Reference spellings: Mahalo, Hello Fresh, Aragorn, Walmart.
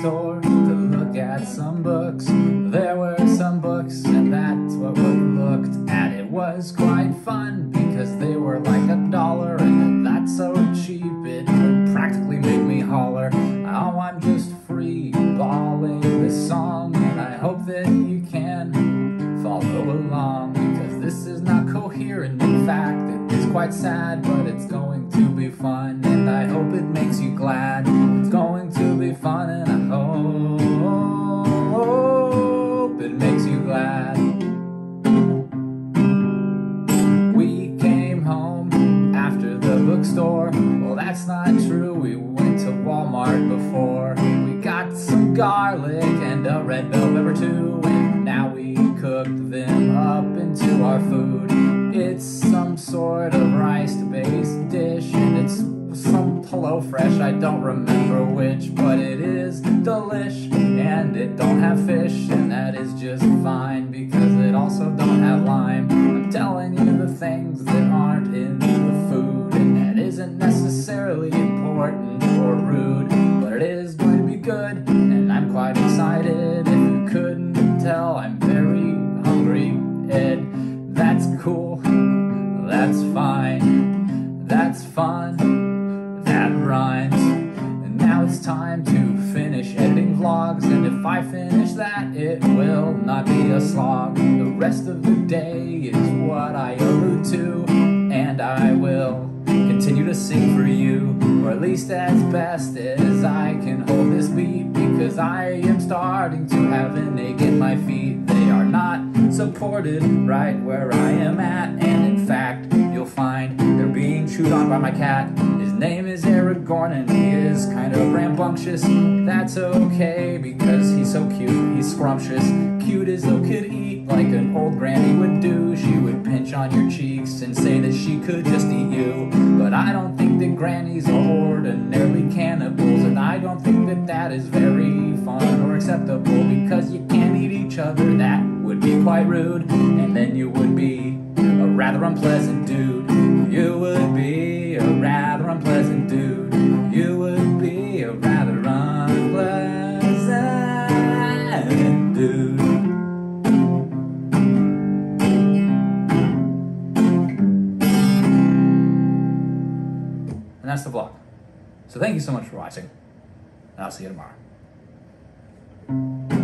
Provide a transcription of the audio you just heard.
store to look at some books. There were some books, and that's what we looked at. It was quite fun because they were like $1, and that's so cheap it would practically make me holler. Oh, I'm just free balling this song, and I hope that you can follow along, because this is not coherent. In fact, it is quite sad, but it's going to be fun, and I hope it makes you glad. It's going to be fun, and I hope it makes you glad. We came home after the bookstore. Well, that's not true. We went to Walmart before. We got some garlic and a red bell pepper too, and now we cooked them up into our food. It's some sort of rice-based dish, and it's some Hello Fresh, I don't remember which, but it is delish, and it don't have fish, and that is just fine, because it also don't have lime. I'm telling you the things that aren't in the food, and that isn't necessarily important or rude, but it is going to be good, and I'm quite excited. If you couldn't tell, I'm very hungry, Ed. That's cool, that's fine, that's fun, that rhymes. And now it's time to finish editing vlogs, and if I finish that, it will not be a slog. The rest of the day is what I allude to, and I will continue to sing for you, or at least as best as I can hold this beat, because I am starting to have an ache in my feet. They are not supported right where I am at, and in fact, you'll find they're being chewed on by my cat. His name is Aragorn, and he is kind of rambunctious. That's okay, because he's so cute, he's scrumptious. Cute as though could eat, like an old granny would do. She would pinch on your cheeks and say that she could just eat you. But I don't think that grannies are ordinarily cannibals, and I don't think that that is very fun or acceptable, because you can't eat each other. That would be quite rude, and then you would be a rather unpleasant dude. You would be a rather unpleasant dude. You would be a rather unpleasant dude. And that's the vlog. So thank you so much for watching, and I'll see you tomorrow.